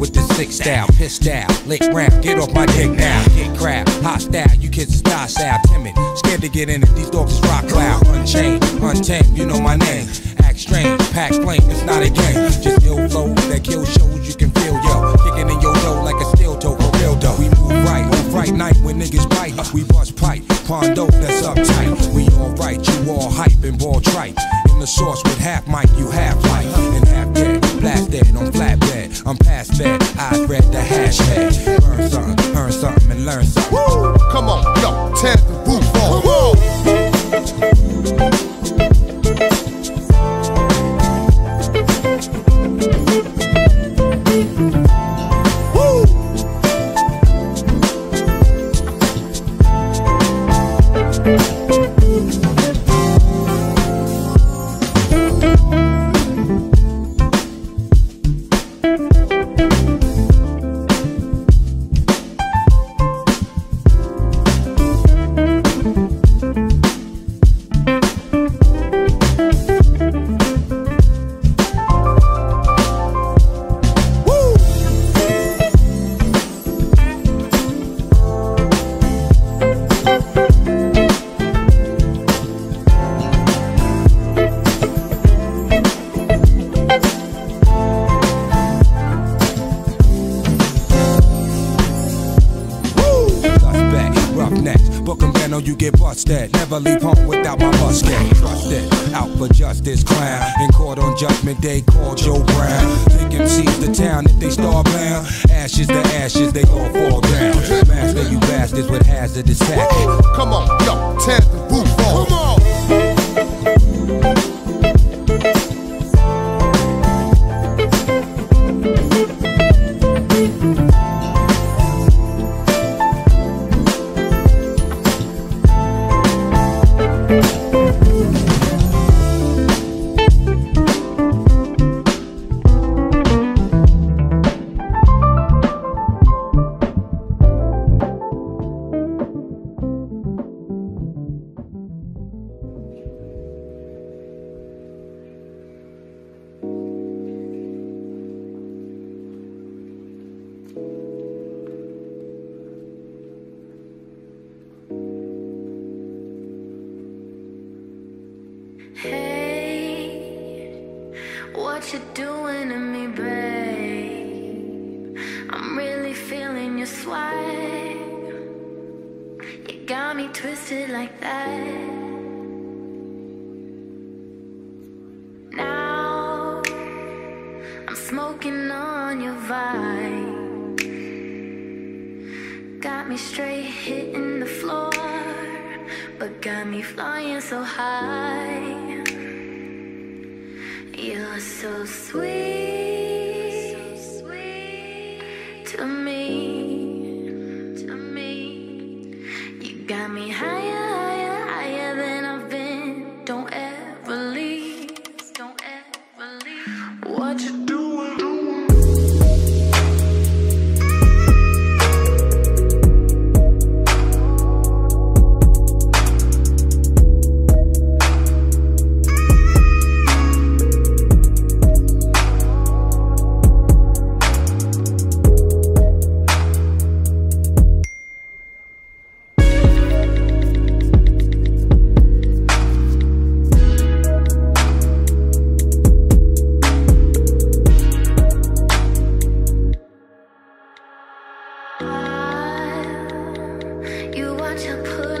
With the sick style, pissed out, lick round, get off my dick now. Get crap, hostile, you kids is docile, timid, scared to get in it. These dogs is rock loud, unchained, untamed, you know my name. Act strange, pack plain, it's not a game. Just ill flows that kill shows you can feel, yo. Kicking in your dough like a steel toe, for real dough. We move right on Fright night when niggas bite. We bust pipe, condo that's uptight. We all right, you all hype and ball trite. In the sauce with half mic, you half life. And half dead, blast dead on flatbed. I'm past that, I read the hashtag. Learn something, and learn something. Woo! Come on, yo, tear the roof off. You get busted, never leave home without my musket. Trusted, out for justice, clown. In court on judgment day, call Joe Brown. Think MC's the town if they star bound. Ashes to ashes, they all fall down. Master you bastards with hazardous tactics. Come on, yo, tear the roof off. Come on. Hey, what you doing to me, babe? I'm really feeling your swag. You got me twisted like that. Now, I'm smoking on your vibe. Got me straight hitting the floor, but got me flying so high. You're so sweet, so sweet to me, to me. You got me higher, higher, higher than I've been. Don't ever leave, don't ever leave. What you doing? You watch her put